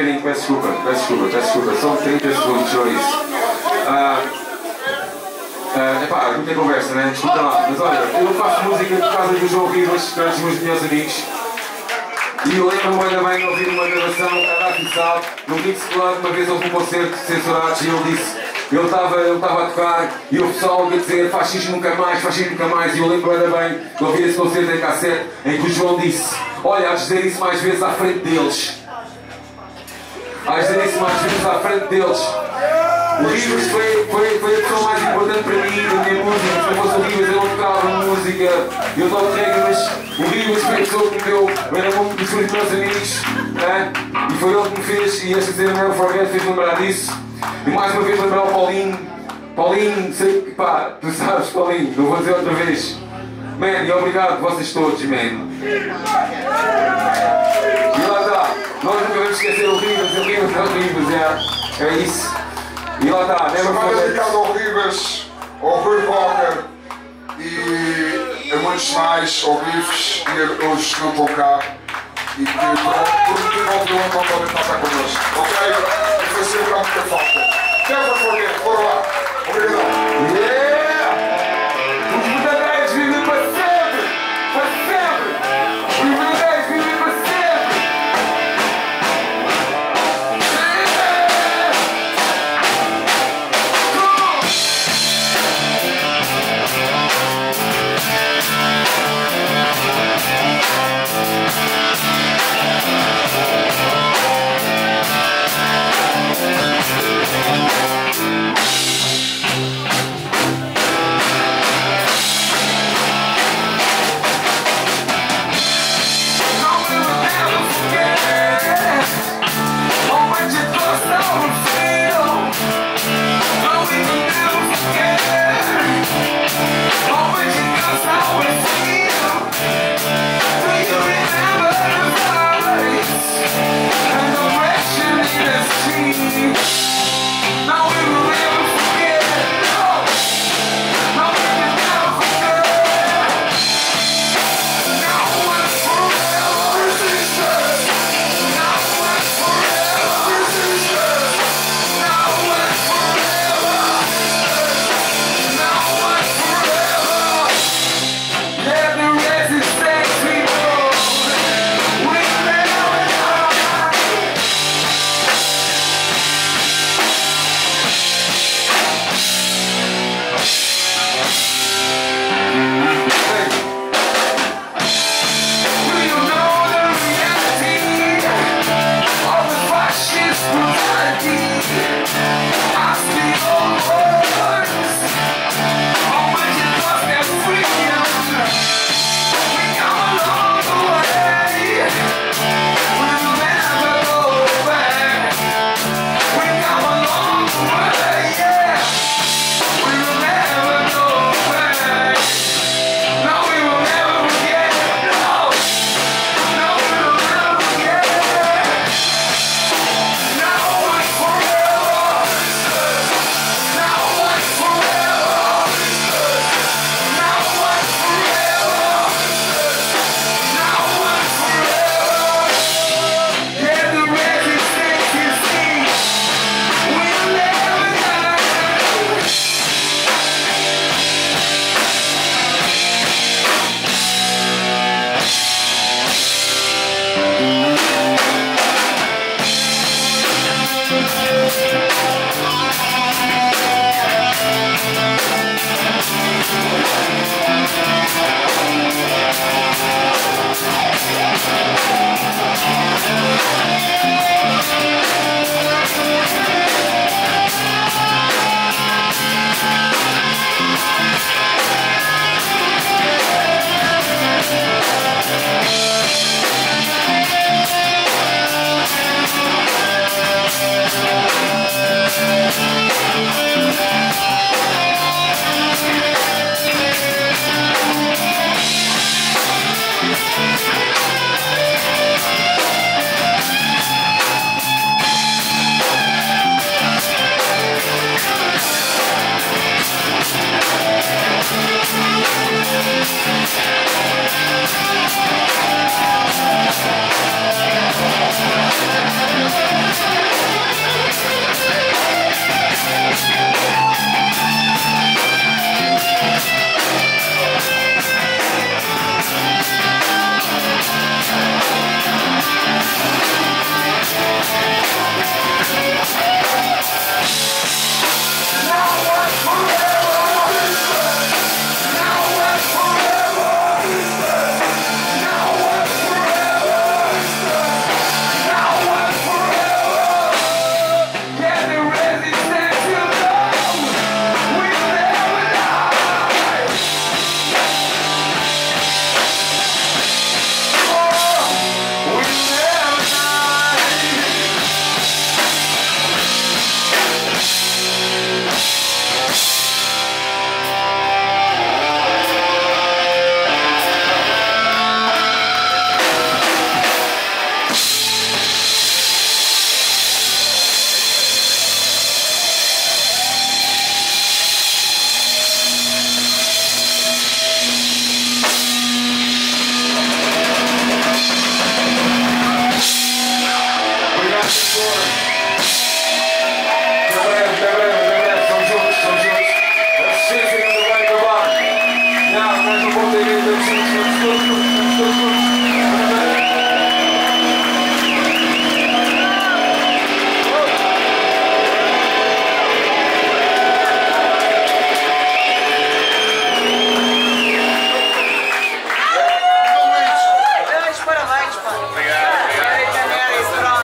querem, peço desculpa, são 30 segundos, só isso. Epá, não tem conversa, né? Desculpa lá, mas olha, eu faço música por causa do João Rivas, que é um dos meus melhores amigos. E eu lembro-me ainda bem de ouvir uma gravação a dar pisado, no Rivas Walker, uma vez houve um concerto censurado e ele disse. Ele estava a tocar e o pessoal ia dizer fascismo nunca mais, fascismo nunca mais. E eu lembro ainda bem de ouvir esse concerto em cassete em que o João disse: olha, há de dizer isso mais vezes à frente deles. Há de dizer isso mais vezes à frente deles. O Rivas foi a pessoa mais importante para mim, na minha música. Se não fosse o Rivas, eu não tocava música, eu dou regras. O Rivas foi a pessoa que me deu, era um dos meus amigos, né? E foi ele que me fez, e esta cena Never Forget fez lembrar disso. E mais uma vez lembrar o Paulinho. Paulinho, sei que pá, tu sabes, Paulinho, não vou dizer outra vez. Man, e obrigado a vocês todos, man. E lá está, nós nunca vamos esquecer o Rivas, é isso. E lá está, Never Forget. Semana dedicada ao Rivas, ao Rivas Walker e a muitos mais, ao Rivas e aos que não estão cá. E que não passar connosco. Ok? Vai ser o que falta. Never Forget, bora lá. Obrigado.